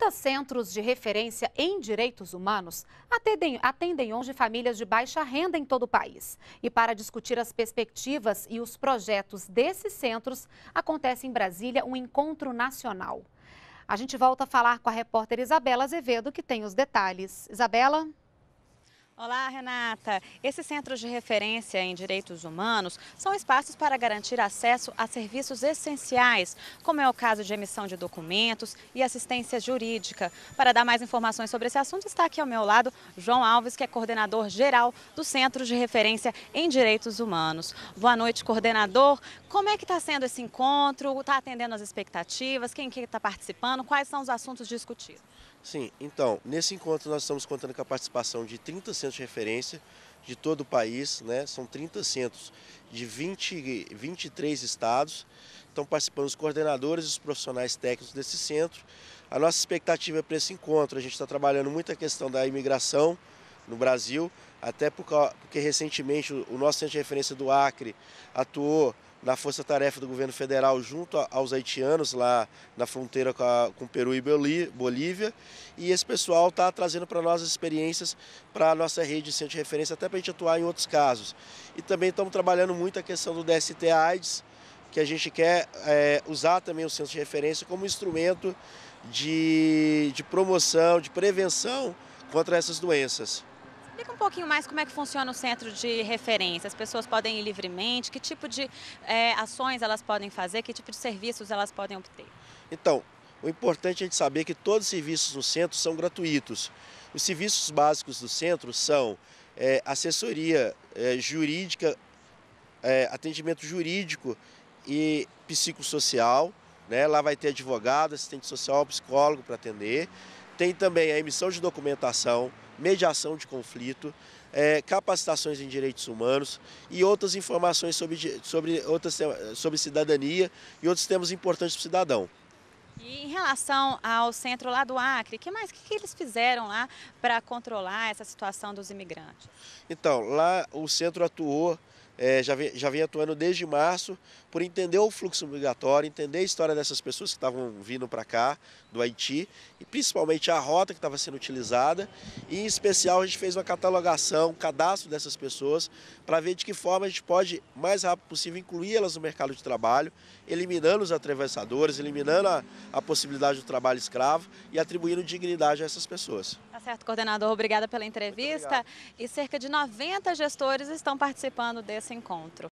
30 centros de referência em direitos humanos atendem hoje famílias de baixa renda em todo o país. E para discutir as perspectivas e os projetos desses centros, acontece em Brasília um encontro nacional. A gente volta a falar com a repórter Isabela Azevedo, que tem os detalhes. Isabela? Olá, Renata. Esses centros de referência em direitos humanos são espaços para garantir acesso a serviços essenciais, como é o caso de emissão de documentos e assistência jurídica. Para dar mais informações sobre esse assunto, está aqui ao meu lado João Alves, que é coordenador geral do Centro de Referência em Direitos Humanos. Boa noite, coordenador. Como é que está sendo esse encontro? Está atendendo às expectativas? Quem que está participando? Quais são os assuntos discutidos? Sim, então, nesse encontro nós estamos contando com a participação de 30 centros de referência de todo o país, né? São 30 centros de 23 estados, estão participando os coordenadores e os profissionais técnicos desse centro. A nossa expectativa é para esse encontro, a gente está trabalhando muito a questão da imigração no Brasil, até porque recentemente o nosso centro de referência do Acre atuou na força-tarefa do governo federal junto aos haitianos lá na fronteira com Peru e Bolívia, e esse pessoal está trazendo para nós as experiências para a nossa rede de centro de referência, até para a gente atuar em outros casos. E também estamos trabalhando muito a questão do DST-AIDS, que a gente quer usar também o centro de referência como instrumento de promoção, de prevenção contra essas doenças. Explica um pouquinho mais como é que funciona o centro de referência. As pessoas podem ir livremente, que tipo de ações elas podem fazer, que tipo de serviços elas podem obter? Então, o importante é a gente saber que todos os serviços no centro são gratuitos. Os serviços básicos do centro são assessoria jurídica, atendimento jurídico e psicossocial, né? Lá vai ter advogado, assistente social, psicólogo para atender. Tem também a emissão de documentação, mediação de conflito, capacitações em direitos humanos e outras informações sobre cidadania e outros temas importantes para o cidadão. E em relação ao centro lá do Acre, o que eles fizeram lá para controlar essa situação dos imigrantes? Então, lá o centro atuou, já vem atuando desde março, por entender o fluxo migratório, entender a história dessas pessoas que estavam vindo para cá, do Haiti, e principalmente a rota que estava sendo utilizada, e em especial a gente fez uma catalogação, um cadastro dessas pessoas, para ver de que forma a gente pode, o mais rápido possível, incluir elas no mercado de trabalho, eliminando os atravessadores, eliminando a possibilidade do trabalho escravo e atribuindo dignidade a essas pessoas. Tá certo, coordenador. Obrigada pela entrevista. E cerca de 90 gestores estão participando desse encontro.